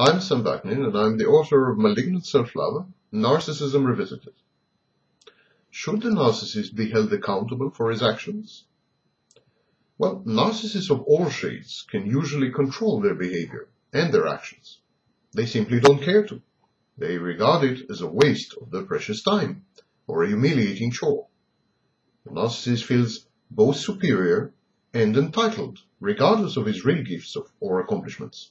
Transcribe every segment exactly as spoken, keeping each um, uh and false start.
I'm Sam Vaknin, and I'm the author of Malignant Self-Love, Narcissism Revisited. Should the narcissist be held accountable for his actions? Well, narcissists of all shades can usually control their behavior and their actions. They simply don't care to. They regard it as a waste of their precious time or a humiliating chore. The narcissist feels both superior and entitled, regardless of his real gifts or accomplishments.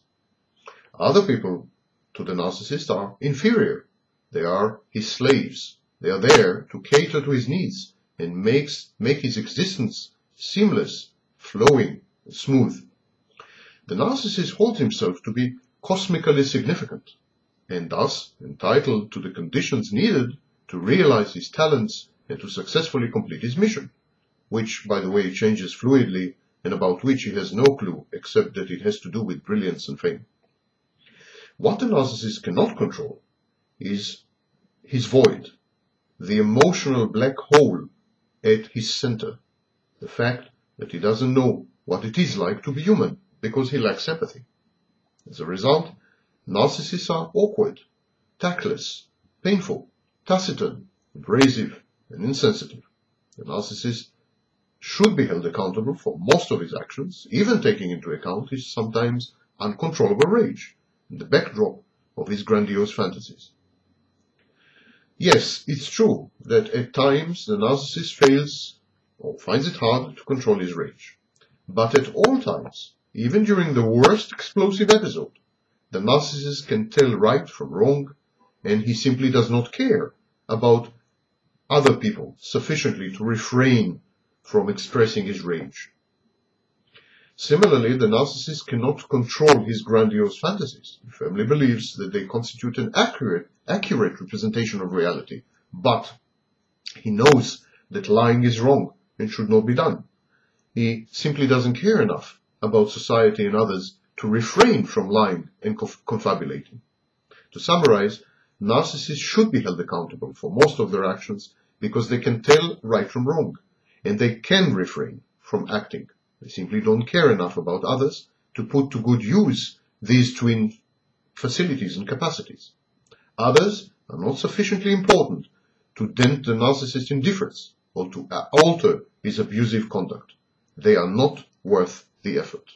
Other people to the narcissist are inferior. They are his slaves. They are there to cater to his needs and makes, make his existence seamless, flowing, smooth. The narcissist holds himself to be cosmically significant and thus entitled to the conditions needed to realize his talents and to successfully complete his mission, which, by the way, changes fluidly and about which he has no clue except that it has to do with brilliance and fame. What the narcissist cannot control is his void, the emotional black hole at his center, the fact that he doesn't know what it is like to be human because he lacks empathy. As a result, narcissists are awkward, tactless, painful, taciturn, abrasive, and insensitive. The narcissist should be held accountable for most of his actions, even taking into account his sometimes uncontrollable rage, the backdrop of his grandiose fantasies. Yes, it's true that at times the narcissist fails or finds it hard to control his rage. But at all times, even during the worst explosive episode, the narcissist can tell right from wrong, and he simply does not care about other people sufficiently to refrain from expressing his rage. Similarly, the narcissist cannot control his grandiose fantasies. He firmly believes that they constitute an accurate, accurate representation of reality, but he knows that lying is wrong and should not be done. He simply doesn't care enough about society and others to refrain from lying and confabulating. To summarize, narcissists should be held accountable for most of their actions because they can tell right from wrong, and they can refrain from acting. They simply don't care enough about others to put to good use these twin facilities and capacities. Others are not sufficiently important to dent the narcissist's indifference or to alter his abusive conduct. They are not worth the effort.